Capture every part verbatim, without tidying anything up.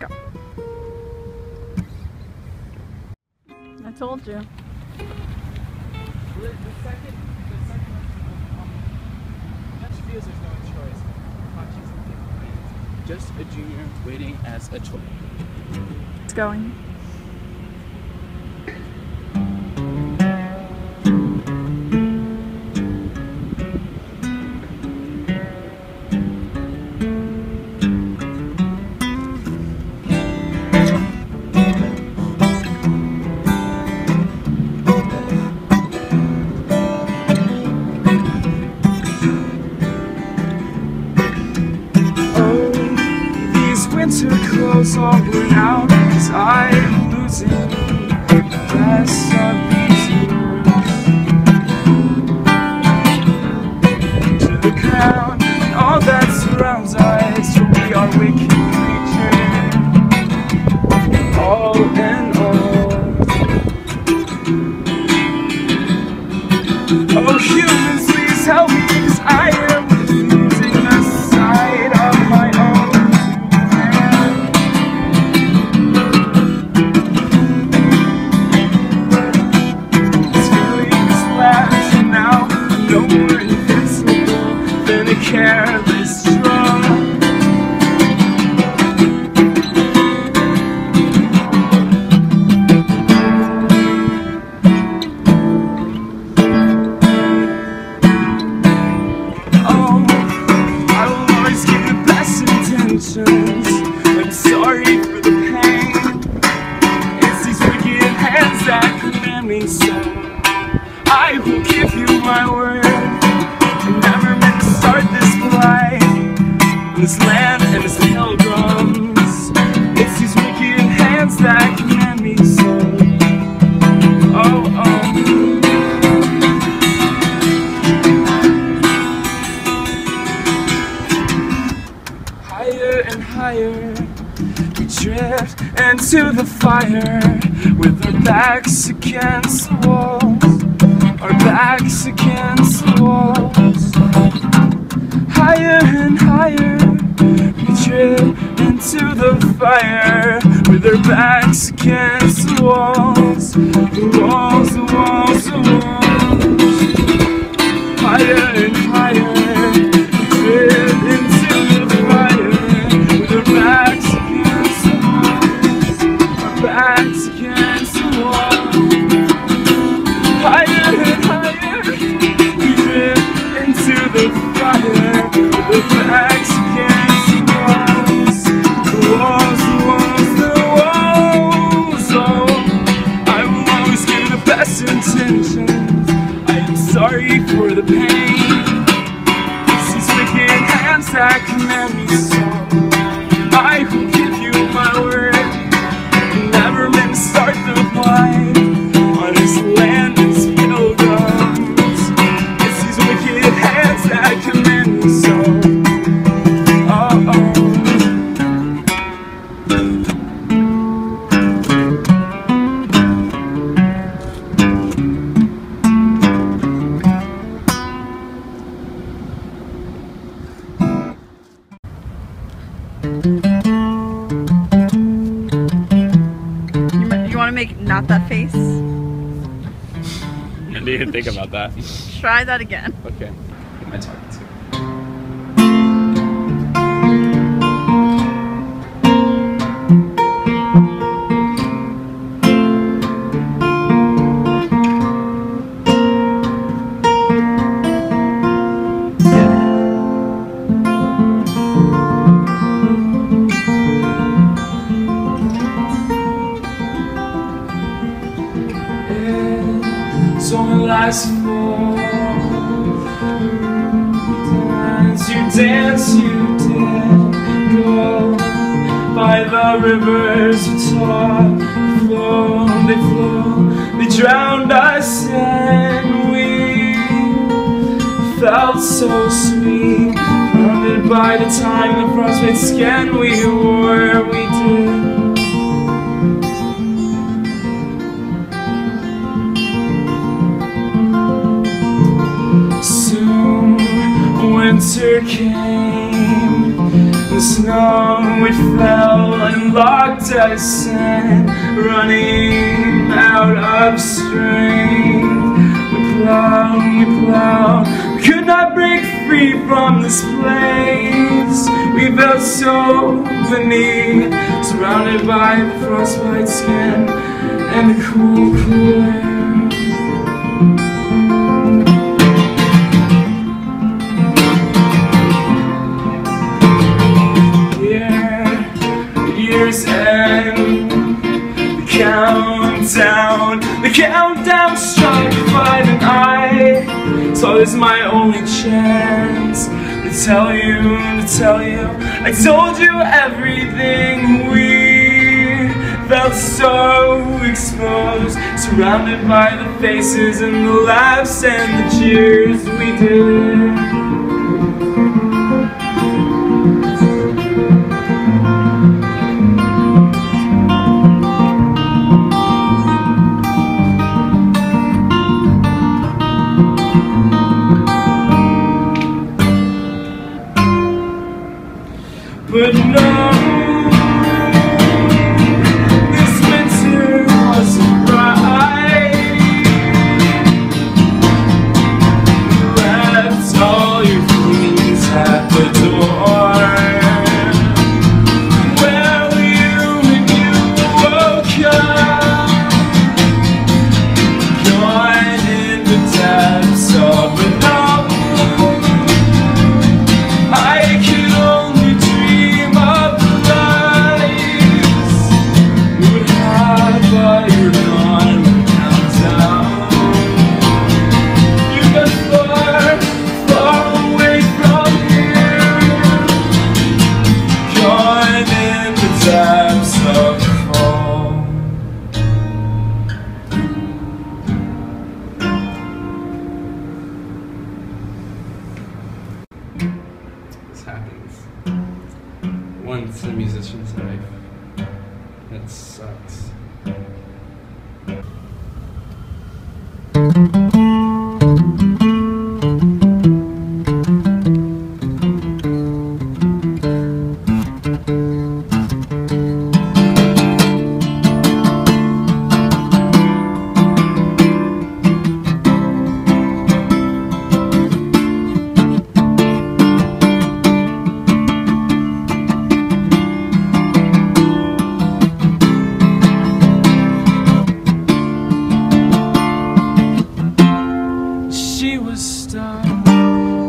go. I told you. The second, the second that just feels there's no choice. Watching something waiting. Just a junior waiting as a choice. It's going. Clothes all worn out, cause I'm losing the best of these years. To the ground, and all that surrounds us, we are wicked creatures, all in all. Oh humans, please help me, cause I am careless draw. Oh, I will always give the best intentions. I'm sorry for the pain. It's these wicked hands that command me, so I will give you my word. This land and its pilgrims, it's these wicked hands that command me so. Oh, oh. Higher and higher, we drift into the fire, with our backs against the walls, our backs against the walls. Higher and higher, into the fire, with their backs against the walls, the walls, the walls, the walls. Higher and higher, drift into the fire, with their backs against the walls, our backs against the walls. Higher and higher, drift into the fire, with their backs against. Sorry for the pain. These wicked hands that command me so. I will give you my word. Never meant to start the fight on this land that's filled up. It's these wicked hands that command me so. Oh, oh. Make not that face. I didn't even think about that. Try that again. Okay. Who am I talking to? Last fall, dance, you dance, you did go by the rivers of talk. They flow, they flow, they drowned us, and we felt so sweet. Rounded by the time the frostbite skin we wore, we did. Winter came, the snow it fell, and locked us in, running out of strength. We plow, we plow, we could not break free from this place. We felt so beneath, surrounded by the frostbite skin and the cool, cool air. End. The countdown, the countdown struck five, and I saw this my only chance to tell you, to tell you. I told you everything. We felt so exposed, surrounded by the faces and the laughs and the cheers. We did. But no, this winter wasn't right. You left all your feelings at the door. Where were you when you woke up? Gone in the depths of the night. Happens once in a musician's life. That sucks.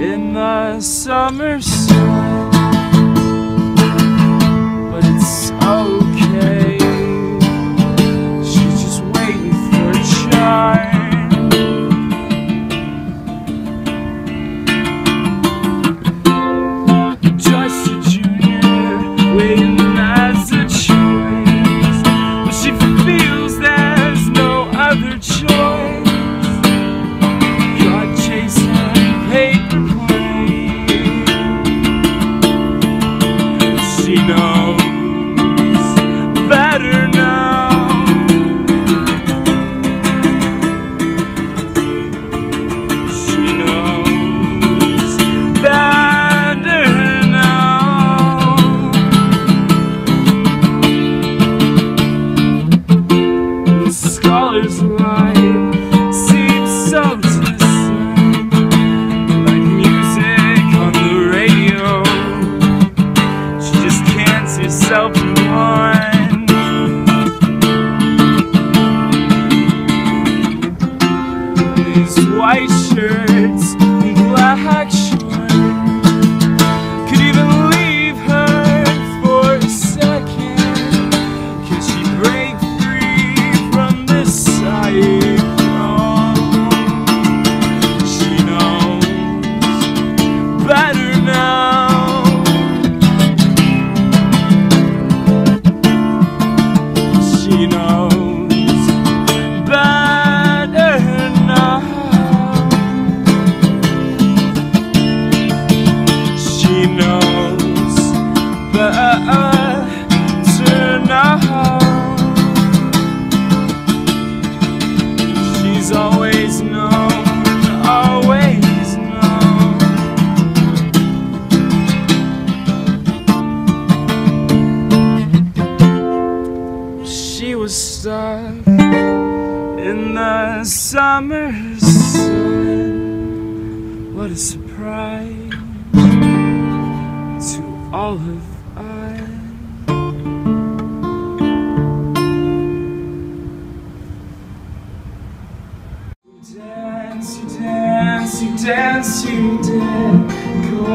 In the summer sun, but it's okay. She's just waiting for a chime. Just a junior waiting in Massachusetts, but she feels there's no other choice. These white shirts and black shorts could even leave her for a second. Could she break free from this cycle? She knows better now. Thank you. stop in the summer sun. What a surprise to all of us. You dance, you dance, you dance, you dance, go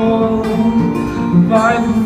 by the